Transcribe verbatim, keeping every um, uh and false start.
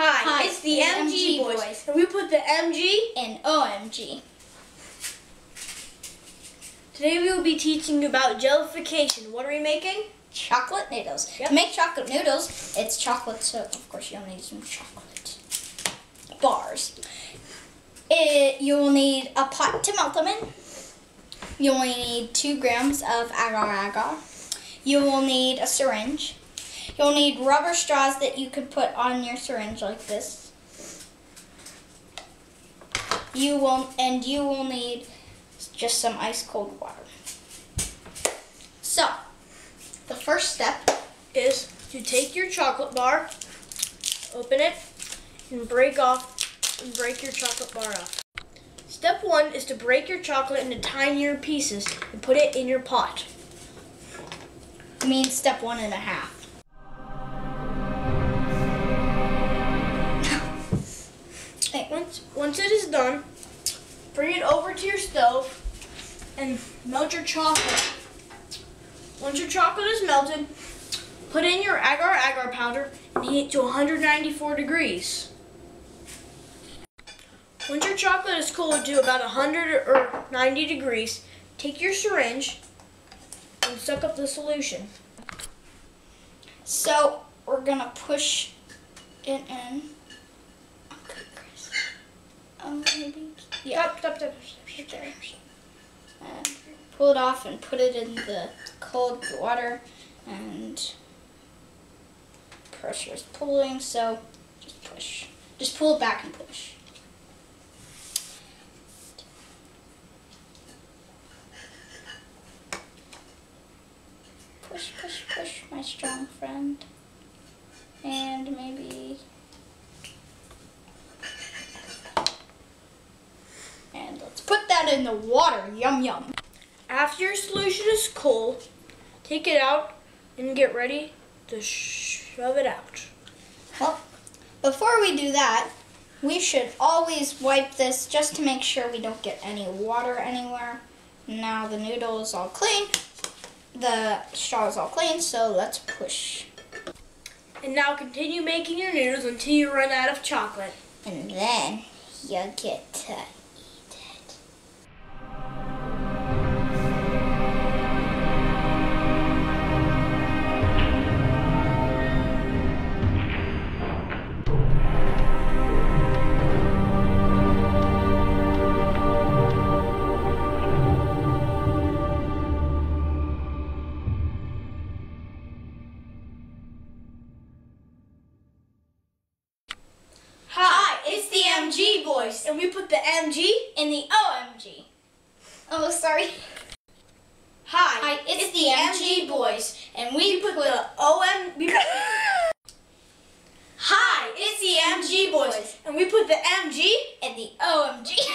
Hi, Hi, it's the it's M G, M G Boys. Boys, and we put the M G in O M G. Today we will be teaching you about gelification. What are we making? Chocolate noodles. Yep. To make chocolate noodles, it's chocolate, so of course you'll need some chocolate bars. It, you will need a pot to melt them in. You will need two grams of agar agar. You will need a syringe. You'll need rubber straws that you could put on your syringe like this. You will, and you will need just some ice cold water. So, the first step is to take your chocolate bar, open it, and break off, and break your chocolate bar off. Step one is to break your chocolate into tinier pieces and put it in your pot. I mean step one and a half. Once, once it is done, bring it over to your stove and melt your chocolate. Once your chocolate is melted, put in your agar agar powder and heat it to one hundred ninety-four degrees. Once your chocolate is cooled to about one hundred or ninety degrees, take your syringe and suck up the solution. So we're going to push it in. Um, maybe? Yeah. Stop, stop, stop, stop, stop, stop. And pull it off and put it in the cold water, and pressure is pulling, so just push. Just pull it back and push. Push, push, push, my strong friend. And maybe... in the water. Yum yum. After your solution is cool, take it out and get ready to shove it out. Well, before we do that, we should always wipe this just to make sure we don't get any water anywhere. Now the noodle is all clean, the straw is all clean, so let's push. And now continue making your noodles until you run out of chocolate. And then you'll get to M G Boys, and we put the M G in the O M G. Oh, sorry. Hi, Hi it's, it's the, the M G Boys, and we put the O M. Hi, it's the M G Boys, and we put the M G in the O M G.